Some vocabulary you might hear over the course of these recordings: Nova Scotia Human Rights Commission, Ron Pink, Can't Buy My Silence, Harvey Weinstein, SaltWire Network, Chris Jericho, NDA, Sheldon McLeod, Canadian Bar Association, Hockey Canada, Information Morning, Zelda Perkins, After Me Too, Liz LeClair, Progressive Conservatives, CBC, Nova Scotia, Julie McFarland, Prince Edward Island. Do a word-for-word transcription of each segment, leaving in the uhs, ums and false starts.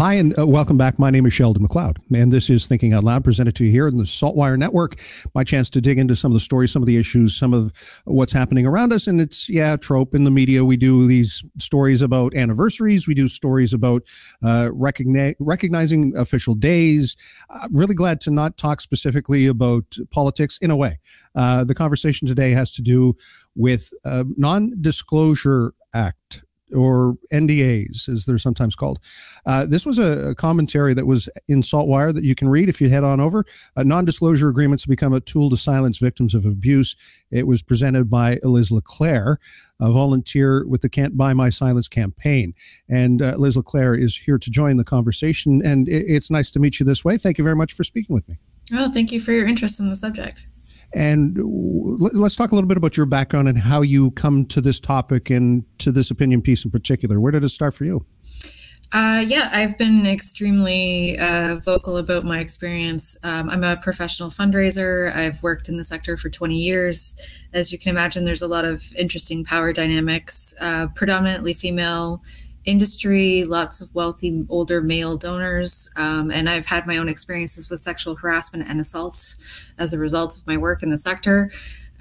hi, and uh, welcome back. My name is Sheldon McLeod, and this is Thinking Out Loud, presented to you here in the SaltWire Network. My chance to dig into some of the stories, some of the issues, some of what's happening around us. And it's, yeah, trope in the media. We do these stories about anniversaries. We do stories about uh, recogni recognizing official days. I'm really glad to not talk specifically about politics in a way. Uh, the conversation today has to do with uh, non-disclosure act, or N D As, as they're sometimes called. Uh, this was a commentary that was in SaltWire that you can read if you head on over. Uh, non-disclosure agreements become a tool to silence victims of abuse. It was presented by Liz LeClair, a volunteer with the Can't Buy My Silence campaign. And uh, Liz LeClair is here to join the conversation. And it, it's nice to meet you this way. Thank you very much for speaking with me. Oh, thank you for your interest in the subject. And let's talk a little bit about your background and how you come to this topic and to this opinion piece in particular. Where did it start for you? Uh, yeah, I've been extremely uh, vocal about my experience. Um, I'm a professional fundraiser. I've worked in the sector for twenty years. As you can imagine, there's a lot of interesting power dynamics, uh, predominantly female industry, lots of wealthy, older male donors. Um, and I've had my own experiences with sexual harassment and assaults as a result of my work in the sector.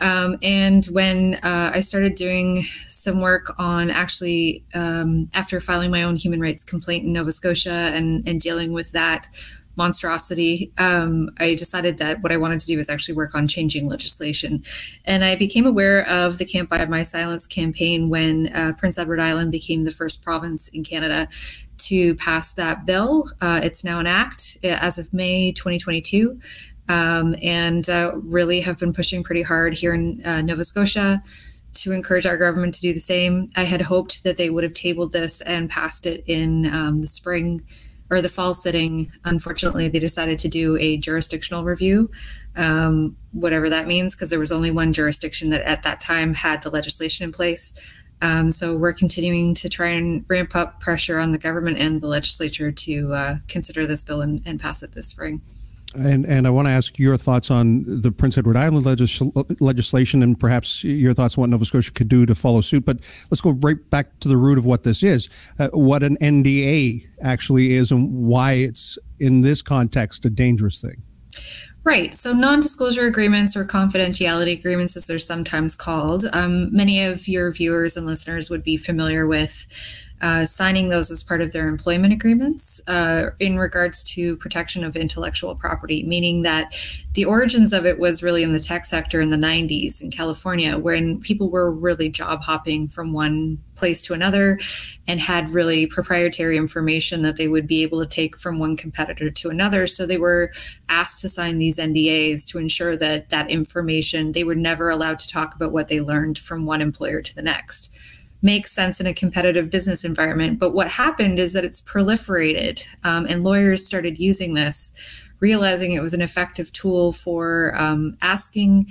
Um, and when uh, I started doing some work on actually, um, after filing my own human rights complaint in Nova Scotia and, and dealing with that monstrosity, um, I decided that what I wanted to do was actually work on changing legislation. And I became aware of the Can't Buy My Silence campaign when uh, Prince Edward Island became the first province in Canada to pass that bill. Uh, it's now an act as of May twenty twenty-two, um, and uh, really have been pushing pretty hard here in uh, Nova Scotia to encourage our government to do the same. I had hoped that they would have tabled this and passed it in um, the spring or the fall sitting. Unfortunately, they decided to do a jurisdictional review, um, whatever that means, because there was only one jurisdiction that at that time had the legislation in place. Um, so we're continuing to try and ramp up pressure on the government and the legislature to uh, consider this bill and, and pass it this spring. And, and I want to ask your thoughts on the Prince Edward Island legis legislation and perhaps your thoughts on what Nova Scotia could do to follow suit. But let's go right back to the root of what this is, uh, what an N D A actually is and why it's in this context a dangerous thing. Right. So non-disclosure agreements or confidentiality agreements, as they're sometimes called, um, many of your viewers and listeners would be familiar with Uh, signing those as part of their employment agreements uh, in regards to protection of intellectual property, meaning that the origins of it was really in the tech sector in the nineties in California, when people were really job hopping from one place to another and had really proprietary information that they would be able to take from one competitor to another. So they were asked to sign these N D As to ensure that that information, they were never allowed to talk about what they learned from one employer to the next. Makes sense in a competitive business environment. But what happened is that it's proliferated, um, and lawyers started using this, realizing it was an effective tool for um, asking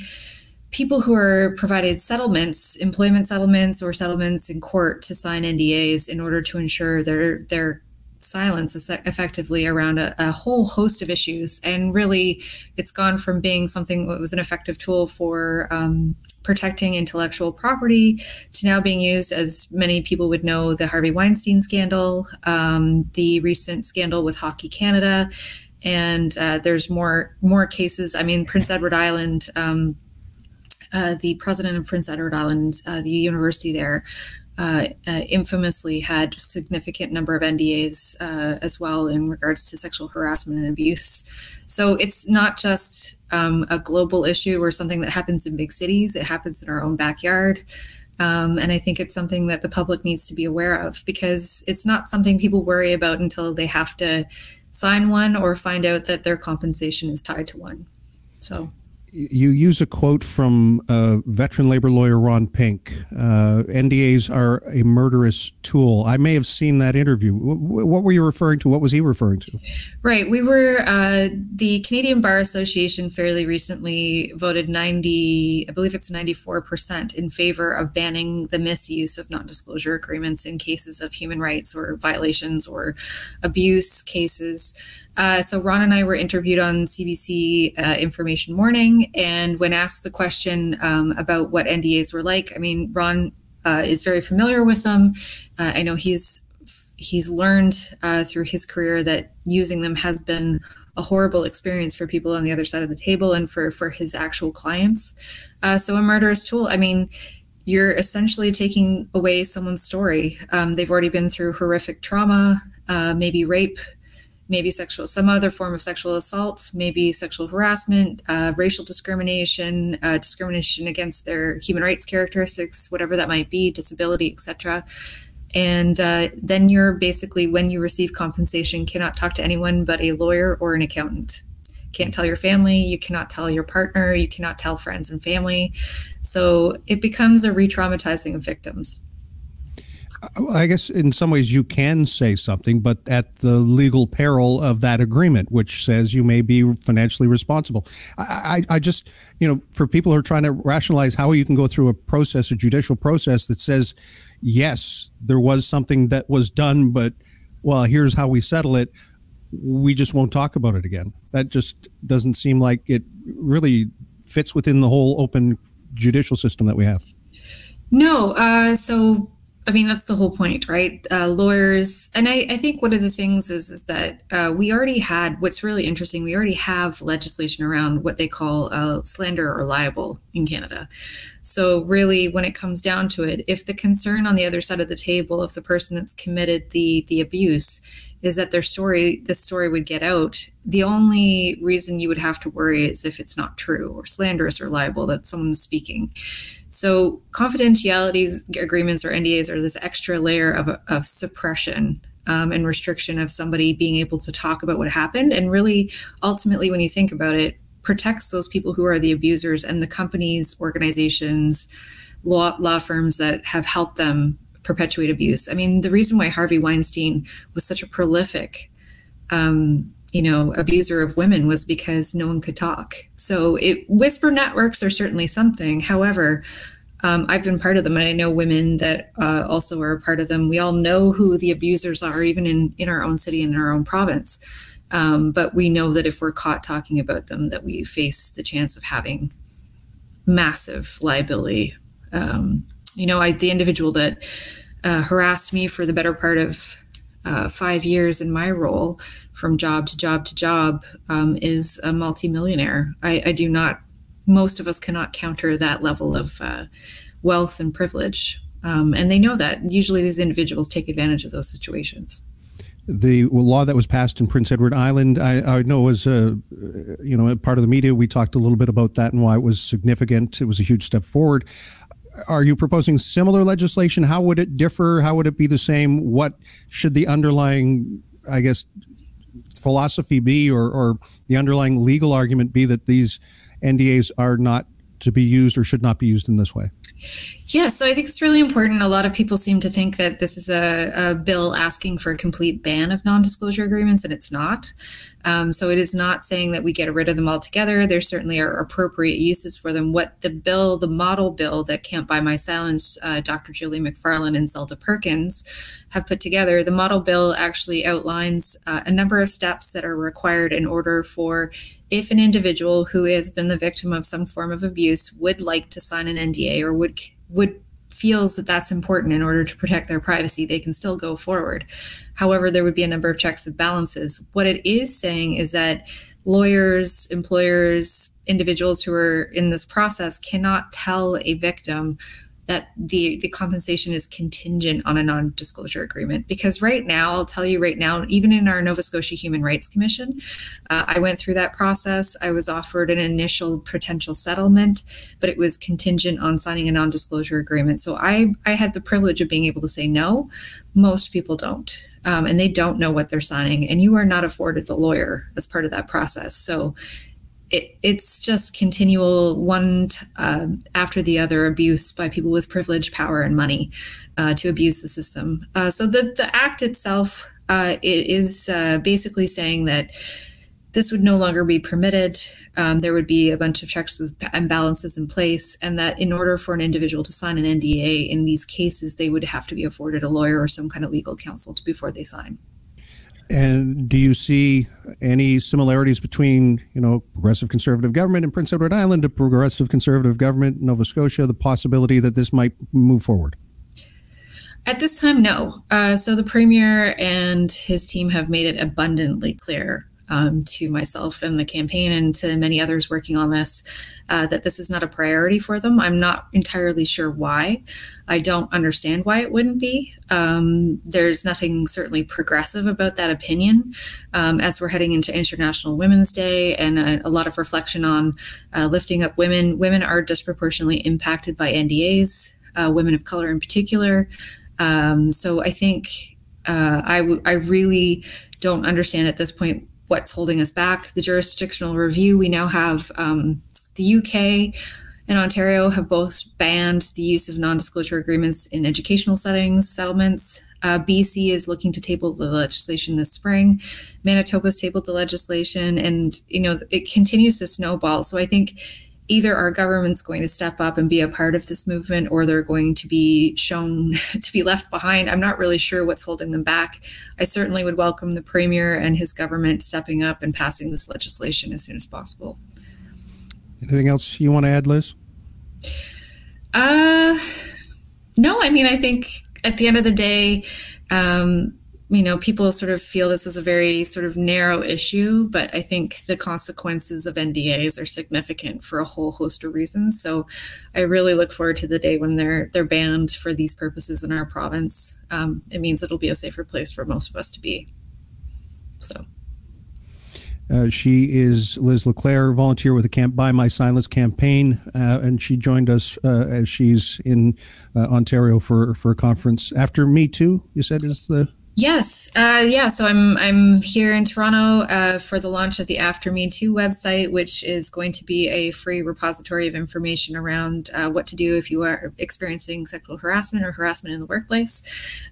people who are provided settlements, employment settlements or settlements in court, to sign N D As in order to ensure their their silence effectively around a, a whole host of issues. And really, it's gone from being something that was an effective tool for um, protecting intellectual property to now being used, as many people would know, the Harvey Weinstein scandal, um, the recent scandal with Hockey Canada, and uh, there's more more cases. I mean, Prince Edward Island, um, uh, the president of Prince Edward Island, uh, the university there, uh, uh, infamously had a significant number of N D As uh, as well in regards to sexual harassment and abuse. So it's not just um, a global issue or something that happens in big cities. It happens in our own backyard. Um, and I think it's something that the public needs to be aware of, because it's not something people worry about until they have to sign one or find out that their compensation is tied to one. So you use a quote from uh, veteran labor lawyer Ron Pink. Uh, N D As are a murderous tool. I may have seen that interview. W what were you referring to? What was he referring to? Right. We were, uh, the Canadian Bar Association fairly recently voted ninety, I believe it's ninety-four percent in favor of banning the misuse of non-disclosure agreements in cases of human rights or violations or abuse cases. Uh, so Ron and I were interviewed on C B C uh, Information Morning, and when asked the question um, about what N D As were like, I mean, Ron uh, is very familiar with them. Uh, I know he's he's learned uh, through his career that using them has been a horrible experience for people on the other side of the table and for, for his actual clients. Uh, so a murderous tool, I mean, you're essentially taking away someone's story. Um, they've already been through horrific trauma, uh, maybe rape, maybe sexual, some other form of sexual assault, maybe sexual harassment, uh, racial discrimination, uh, discrimination against their human rights characteristics, whatever that might be, disability, et cetera. And uh, then you're basically, when you receive compensation, cannot talk to anyone but a lawyer or an accountant. Can't tell your family, you cannot tell your partner, you cannot tell friends and family. So it becomes a re-traumatizing of victims. I guess in some ways you can say something, but at the legal peril of that agreement, which says you may be financially responsible. I, I, I just, you know, for people who are trying to rationalize how you can go through a process, a judicial process that says, yes, there was something that was done, but, well, here's how we settle it. We just won't talk about it again. That just doesn't seem like it really fits within the whole open judicial system that we have. No. Uh, so... I mean, that's the whole point, right? Uh, lawyers, and I, I think one of the things is, is that uh, we already had, what's really interesting, we already have legislation around what they call uh, slander or libel in Canada. So really, when it comes down to it, if the concern on the other side of the table, if the person that's committed the, the abuse is that their story, this story would get out, the only reason you would have to worry is if it's not true or slanderous or libel that someone's speaking. So confidentiality agreements or N D As are this extra layer of, of suppression um, and restriction of somebody being able to talk about what happened. And really, ultimately, when you think about it, protects those people who are the abusers and the companies, organizations, law, law firms that have helped them perpetuate abuse. I mean, the reason why Harvey Weinstein was such a prolific um you know, abuser of women was because no one could talk. So it, whisper networks are certainly something. However, um, I've been part of them, and I know women that uh, also are a part of them. We all know who the abusers are, even in, in our own city and in our own province. Um, but we know that if we're caught talking about them, that we face the chance of having massive liability. Um, you know, I, the individual that uh, harassed me for the better part of uh, five years in my role, from job to job to job, um, is a multimillionaire. I, I do not, most of us cannot counter that level of uh, wealth and privilege. Um, and they know that. Usually these individuals take advantage of those situations. The law that was passed in Prince Edward Island, I, I know was, uh, you know, part of the media. We talked a little bit about that and why it was significant. It was a huge step forward. Are you proposing similar legislation? How would it differ? How would it be the same? What should the underlying, I guess, philosophy be, or, or the underlying legal argument be that these N D As are not to be used or should not be used in this way? Yeah, so I think it's really important. A lot of people seem to think that this is a, a bill asking for a complete ban of non-disclosure agreements, and it's not. Um, so it is not saying that we get rid of them altogether. There certainly are appropriate uses for them. What the bill, the model bill that Can't Buy My Silence, uh, Doctor Julie McFarland and Zelda Perkins have put together, the model bill actually outlines uh, a number of steps that are required in order for if an individual who has been the victim of some form of abuse would like to sign an N D A or would would feels that that's important in order to protect their privacy, they can still go forward. However, there would be a number of checks and balances. What it is saying is that lawyers, employers, individuals who are in this process cannot tell a victim that the, the compensation is contingent on a non-disclosure agreement. Because right now, I'll tell you right now, even in our Nova Scotia Human Rights Commission, uh, I went through that process. I was offered an initial potential settlement, but it was contingent on signing a non-disclosure agreement. So I, I had the privilege of being able to say no. Most people don't, um, and they don't know what they're signing, and you are not afforded a lawyer as part of that process. So It, it's just continual one uh, after the other abuse by people with privilege, power, and money uh, to abuse the system. Uh, so the, the act itself, uh, it is uh, basically saying that this would no longer be permitted. Um, there would be a bunch of checks and balances in place, and that in order for an individual to sign an N D A in these cases, they would have to be afforded a lawyer or some kind of legal counsel before they sign. And do you see any similarities between, you know, progressive conservative government in Prince Edward Island to progressive conservative government in Nova Scotia, the possibility that this might move forward? At this time, no. Uh, so the Premier and his team have made it abundantly clear um, to myself and the campaign and to many others working on this uh, that this is not a priority for them. I'm not entirely sure why. I don't understand why it wouldn't be. Um, there's nothing certainly progressive about that opinion um, as we're heading into International Women's Day and a, a lot of reflection on uh, lifting up women. Women are disproportionately impacted by N D As, uh, women of color in particular. Um, so I think uh, I, w I really don't understand at this point what's holding us back. The jurisdictional review, we now have um, the U K and Ontario have both banned the use of non-disclosure agreements in educational settings, settlements. Uh, B C is looking to table the legislation this spring. Manitoba's tabled the legislation, and you know it continues to snowball. So I think either our government's going to step up and be a part of this movement, or they're going to be shown to be left behind. I'm not really sure what's holding them back. I certainly would welcome the Premier and his government stepping up and passing this legislation as soon as possible. Anything else you want to add, Liz? Uh, no, I mean, I think at the end of the day, um, you know, people sort of feel this is a very sort of narrow issue, but I think the consequences of N D As are significant for a whole host of reasons. So I really look forward to the day when they're they're banned for these purposes in our province. Um, it means it'll be a safer place for most of us to be. So. Uh, she is Liz LeClair, volunteer with the Can't Buy My Silence campaign, uh, and she joined us uh, as she's in uh, Ontario for, for a conference. After Me Too, you said, is the... Yes. Uh, yeah. So I'm I'm here in Toronto uh, for the launch of the After Me Too website, which is going to be a free repository of information around uh, what to do if you are experiencing sexual harassment or harassment in the workplace.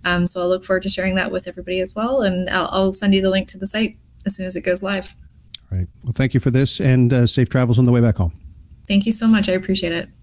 Um, so I'll look forward to sharing that with everybody as well. And I'll, I'll send you the link to the site as soon as it goes live. All right. Well, thank you for this, and uh, safe travels on the way back home. Thank you so much. I appreciate it.